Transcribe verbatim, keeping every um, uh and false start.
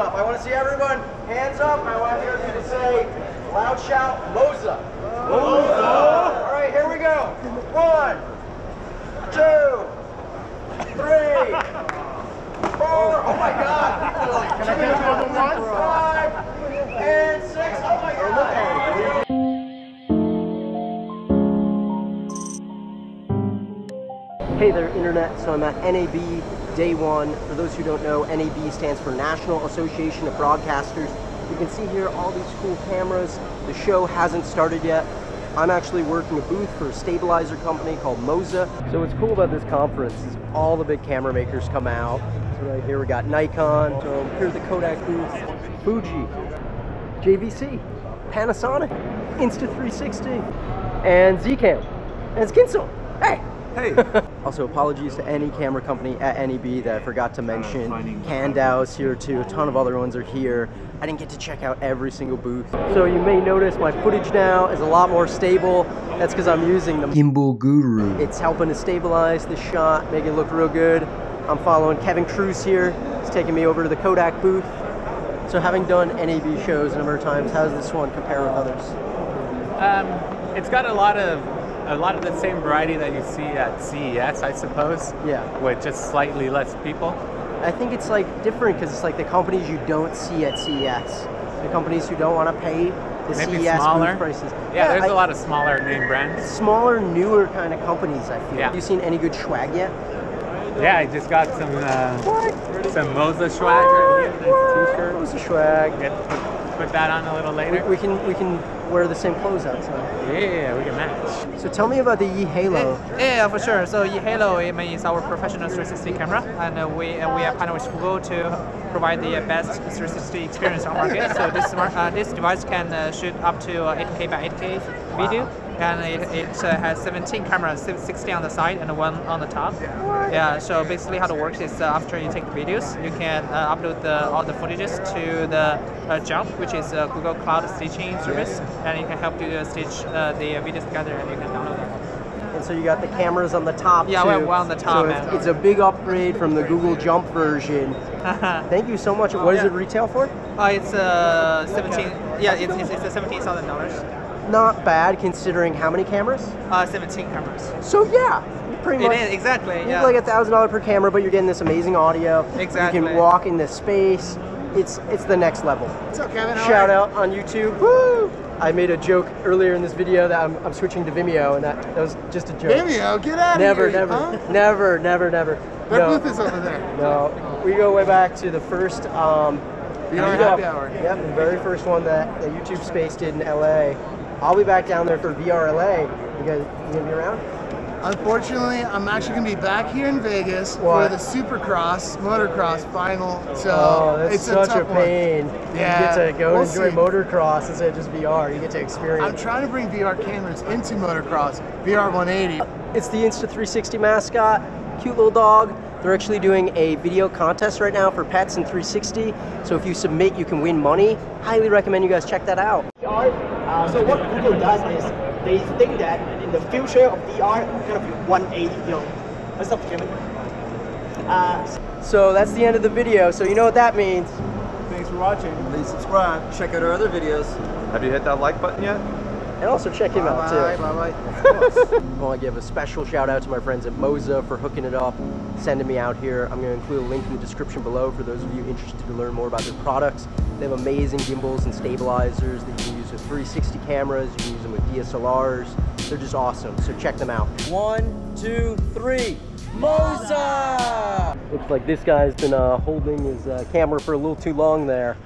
up. I want to see everyone hands up. I want to hear you to say loud shout, Moza. Moza. All right, here we go. One, two, three, four. Oh my God. Can I get another one? Five and six. Oh my God. Hey there, internet. So I'm at N A B. Day one. For those who don't know, N A B stands for National Association of Broadcasters. You can see here all these cool cameras. The show hasn't started yet. I'm actually working a booth for a stabilizer company called Moza. So what's cool about this conference is all the big camera makers come out. So right here we got Nikon. So here's the Kodak booth. Fuji, J V C, Panasonic, Insta three sixty, and Zcam, and Kinso. Hey! Hey! Also, apologies to any camera company at N A B that I forgot to mention. Kandao is here too, a ton of other ones are here. I didn't get to check out every single booth. So you may notice my footage now is a lot more stable. That's because I'm using the Gimbal Guru. It's helping to stabilize the shot, make it look real good. I'm following Kevin Cruz here. He's taking me over to the Kodak booth. So having done N A B shows a number of times, how does this one compare with others? Um, it's got a lot of A lot of the same variety that you see at C E S, I suppose. Yeah. With just slightly less people. I think it's like different because it's like the companies you don't see at C E S. The companies who don't want to pay the Maybe C E S smaller. booth prices. Yeah, yeah there's I, a lot of smaller name brands. Smaller, newer kind of companies, I feel. Yeah. Have you seen any good swag yet? Yeah, I just got some uh, what? some Moza swag. What? Nice t-shirt. Moza swag. Put, put that on a little later. We, we can we can. wear the same clothes outside. Yeah, we can match. So tell me about the Yi Halo. Yeah, for sure. So Yi Halo is our professional three sixty camera, and we we are partnered with Google to provide the best three sixty experience on market. So this smart, uh, this device can uh, shoot up to eight K by eight K video, and it, it uh, has seventeen cameras, sixty on the side and one on the top. Yeah. So basically, how it works is uh, after you take the videos, you can uh, upload the, all the footages to the uh, Jump, which is a Google Cloud stitching service. And it can help you uh, stitch uh, the uh, videos together, and you can download them. And so you got the cameras on the top. Yeah, we have one on the top. So it's, it's a big upgrade from the Google Jump version. Thank you so much. What oh, yeah. does it retail for? Uh, it's uh, seventeen. Okay. Yeah, it's it's, it's seventeen thousand dollars. Not bad considering how many cameras? Uh, seventeen cameras. So yeah, pretty much. It is exactly. Yeah. Like a thousand dollars per camera, but you're getting this amazing audio. Exactly. You can walk in this space. It's it's the next level. What's up, Kevin? Shout out on YouTube. Woo! I made a joke earlier in this video that I'm, I'm switching to Vimeo, and that, that was just a joke. Vimeo, get out never, of here! Never, huh? never, never, never, never. Their no. booth is over there. No, we go way back to the first um, V R happy hour. Yep, the very first one that the YouTube space did in L A. I'll be back down there for V R L A. You guys, you gonna be around? Unfortunately, I'm actually going to be back here in Vegas what? for the Supercross, Motocross final. So oh, that's it's such a, a pain. One. Yeah, you get to go we'll and enjoy see. Motocross instead of just V R. You get to experience. I'm trying to bring V R cameras into motocross, V R one eighty. It's the Insta three sixty mascot, cute little dog. They're actually doing a video contest right now for pets in three sixty. So if you submit, you can win money. Highly recommend you guys check that out. Um, so what Google does is they think that in the future of V R, kind of one eighty film. What's up, Kevin? Uh, so that's the end of the video. So you know what that means. Thanks for watching. Please subscribe. Check out our other videos. Have you hit that like button yet? And also check him bye out bye, too. Bye bye. Of course. I want to give a special shout out to my friends at Moza for hooking it up, sending me out here. I'm going to include a link in the description below for those of you interested to learn more about their products. They have amazing gimbals and stabilizers that you can use with three sixty cameras. You can use them with D S L Rs. They're just awesome. So check them out. One, two, three. Moza! Looks like this guy's been uh, holding his uh, camera for a little too long there.